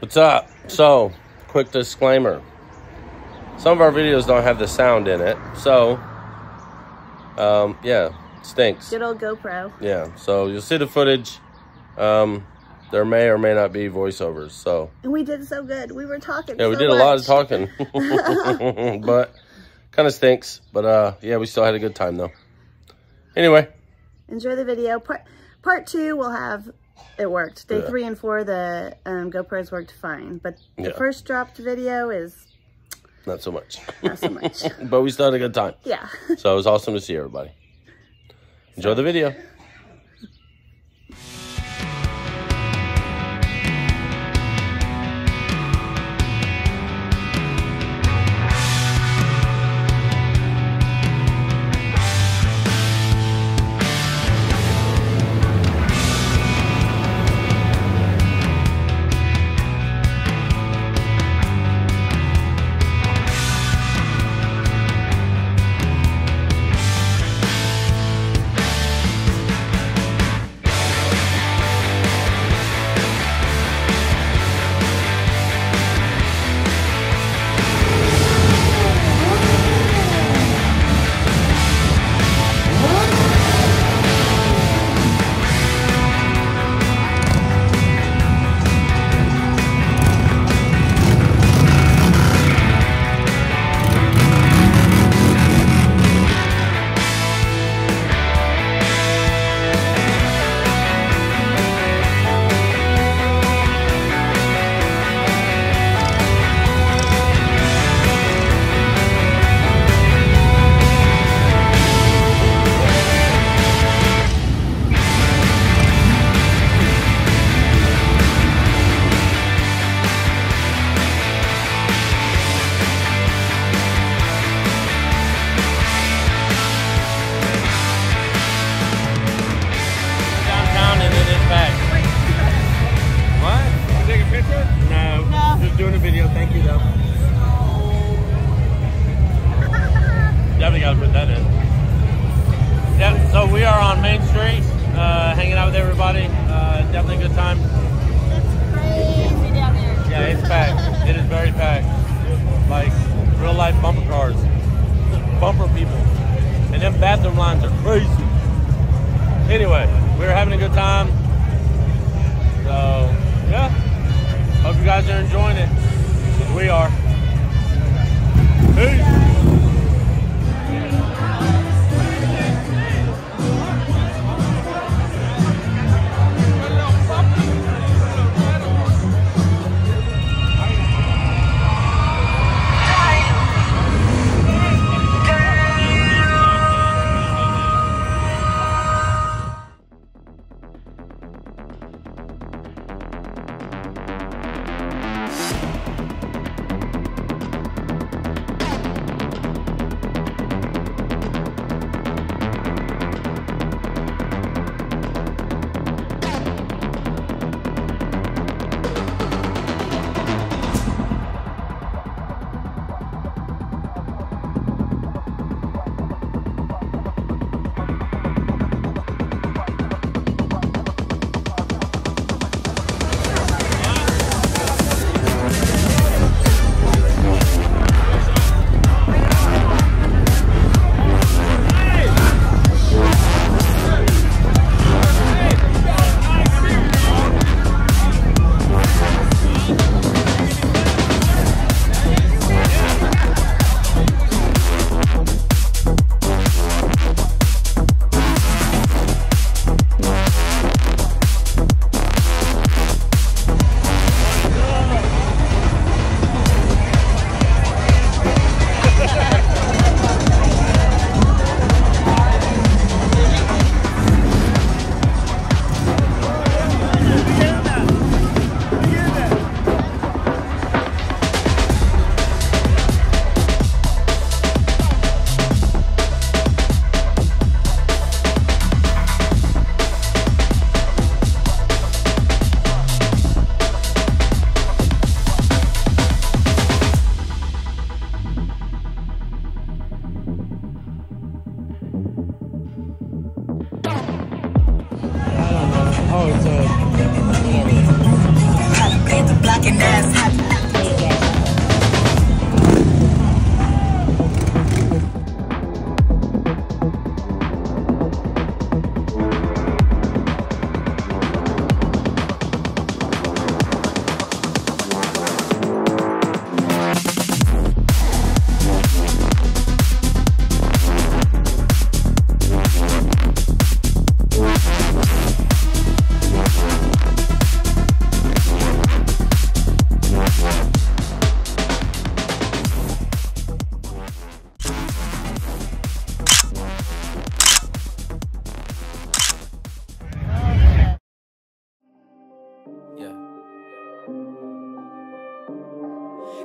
What's up? So, quick disclaimer. Some of our videos don't have the sound in it, so, yeah, it stinks. Good old GoPro. Yeah, so you'll see the footage. There may or may not be voiceovers, so. And we did so good. We were talking. Yeah, we did a lot of talking, but kind of stinks. But, yeah, we still had a good time, though. Anyway. Enjoy the video. Part two, we'll have... It worked. Day 3 and 4, the GoPros worked fine. But the first dropped video is... Not so much. Not so much. But we still had a good time. Yeah. So it was awesome to see everybody. Enjoy the video. Oh, it's a... the block and ass happy.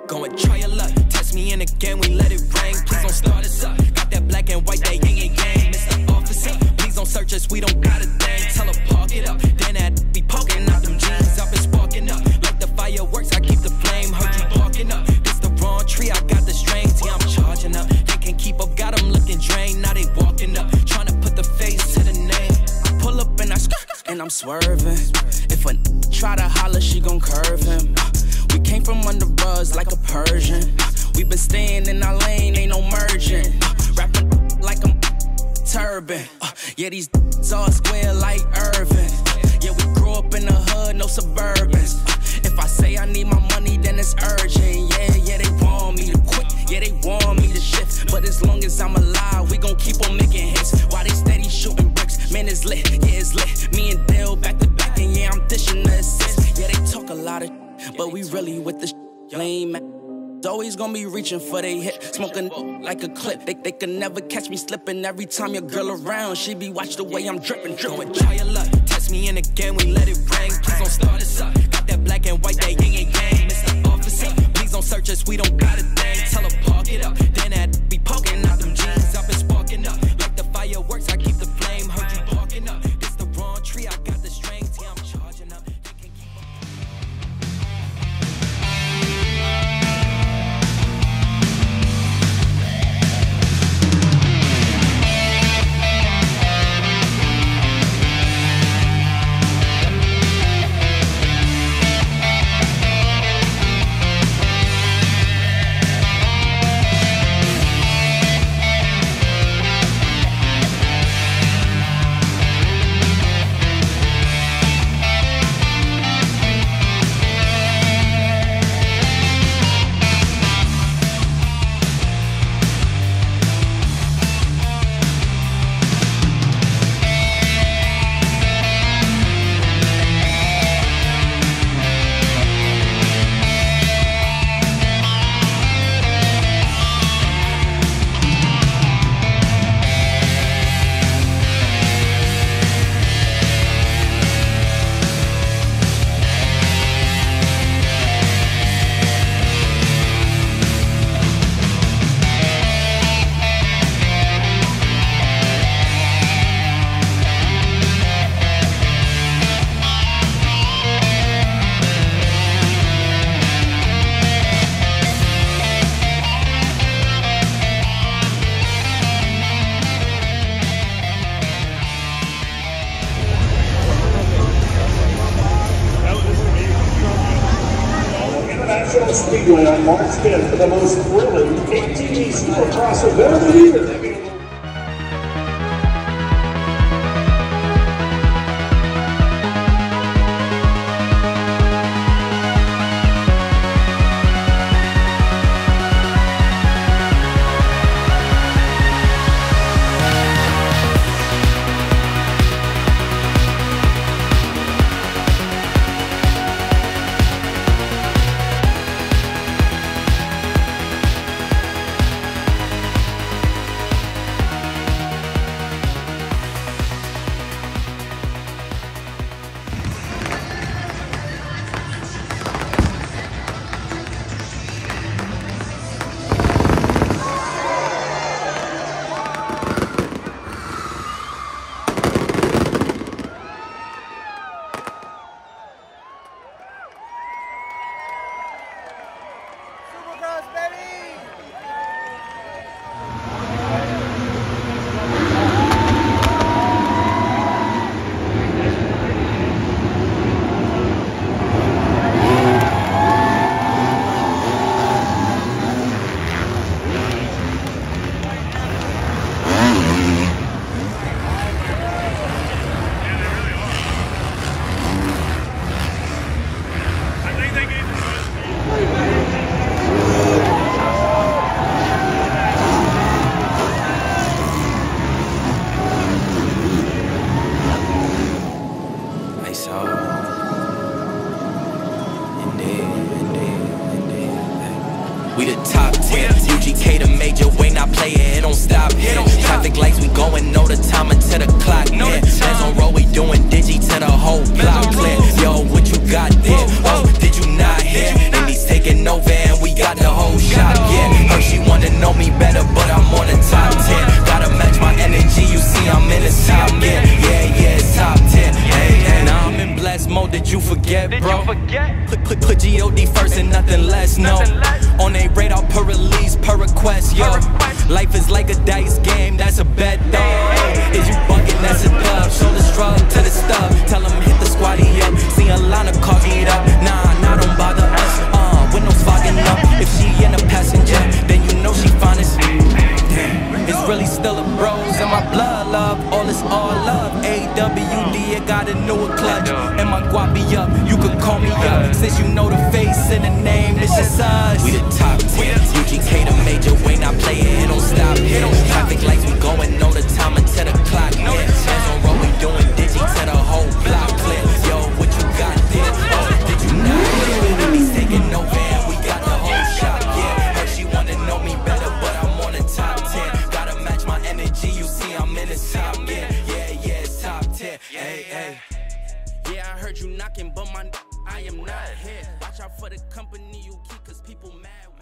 Go and try your luck, test me in again, we let it rain. Please don't start us up, got that black and white, that yin and yang. Mr. Officer, please don't search us, we don't got a thing. Tell her park it up, then I'd be poking out them jeans. I've been sparking up, like the fireworks, I keep the flame. Heard you barking up, this the wrong tree, I got the strings. Yeah, I'm charging up, they can't keep up, got them looking drained. Now they walking up, trying to put the face to the name. I pull up and I skirt, and I'm swerving. If a try to holler, she gon' curve him. We came from under rugs like a Persian. We been staying in our lane, ain't no merging. Rapping like I'm turban. Yeah, these all square like Irvin. Yeah, we grew up in the hood, no Suburbans. If I say I need my money, then it's urgent. Yeah, yeah, they want me to quit. Yeah, they want me to shift. But as long as I'm alive, we gon' keep on making hits. While they steady shooting bricks, man, it's lit. Yeah, it's lit. Me and Dale back to back, and yeah, I'm dishing the assist. Yeah, they talk a lot of but we really with the lame. Always gonna be reaching for they hit, smoking like a clip. They can never catch me slipping. Every time your girl around, she be watch the way I'm dripping, dripping. Try your luck, test me in again, we let it rain. Please don't start us up, got that black and white, that yin and yang. Mr. Officer, please don't search us, we don't got a thing. Tell her park it up, then I'd be poking out them jeans. I've been sparking up, like the fireworks, I keep the flame. Heard you barking up, this the wrong tree, I got the strings. Yeah, I'm charging up. Speedway on March 5th for the most thrilling ATV Supercross event of the year. we the top 10. UGK the major, Wayne, I play it, it don't stop here. Traffic lights, we going, know the time until the clock, yeah. Hands on roll, we doing digi to the whole block, clear. Yo, what you got there? Oh, did you not hear? And he's taking over and we got the whole shop, yeah. Her, she wanna know me better, but I'm on the top 10. Gotta match my energy, you see I'm in the top, yeah. Yeah, it's top 10, hey. Now I'm in blast mode, did you forget, bro? Put G.O.D. first and nothing less, no. On a radar per release, per request, yo. Life is like a dice game, that's a bet, though. Is you bugging, that's a dub. Show the struggle to the stub. Tell him hit the squatty up. See a lot of cars heat up. Nah, don't bother us. Windows fogging up. If she in a passenger, then you know she fine as. It's really still a bros in my blood, love. All is all love. AWD, I got a newer clutch. And my guap be up, you can call me up. Since you know the face and the name, it's just us. We the top 10. UGK the major, Wayne, I play it, it don't stop. Traffic lights, we going, know the time until the clock. Hands on roll, we doing digi to the whole block. Clear, yo, what you got there? Oh, did you not hear? He's taking over and we got the whole shop, yeah. Her, she wanna know me better, but I'm on the top 10. Gotta match my energy, you see I'm in the top, yeah. Yeah, it's top 10, hey. Yeah, I heard you knocking, but I am not here. Watch out for the company you keep, cause people mad.